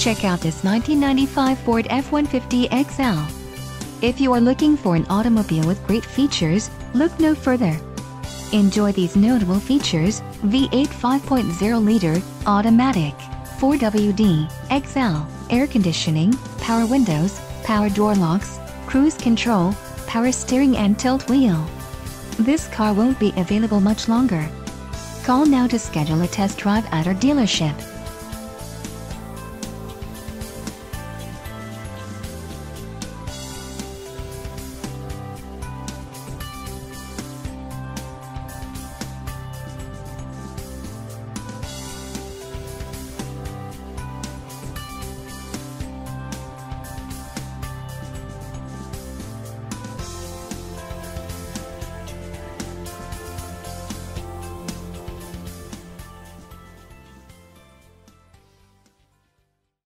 Check out this 1995 Ford F-150 XL. If you are looking for an automobile with great features, look no further. Enjoy these notable features: V8 5.0-liter, automatic, 4WD, XL, air conditioning, power windows, power door locks, cruise control, power steering and tilt wheel. This car won't be available much longer. Call now to schedule a test drive at our dealership.